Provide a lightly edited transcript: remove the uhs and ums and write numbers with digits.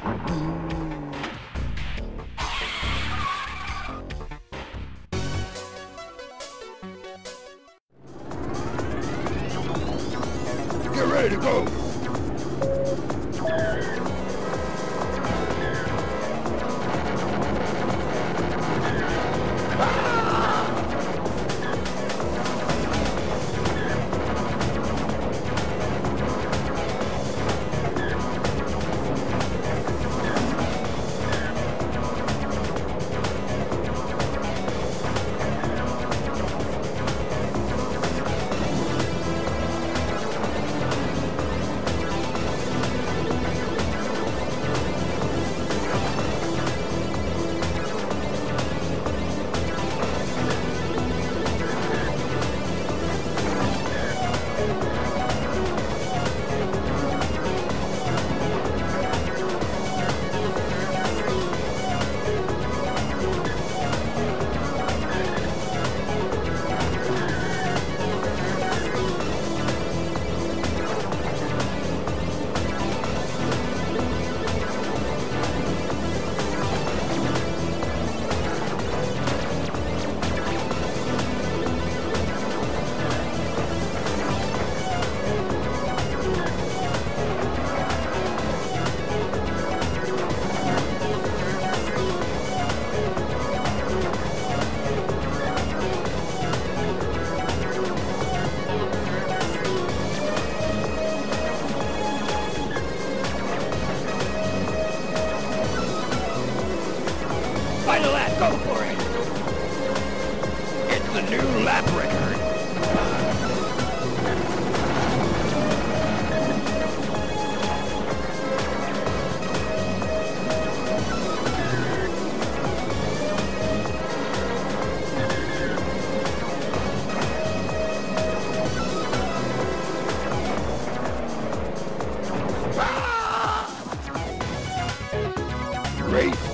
Get ready to go! Go for it! It's the new lap record! Race!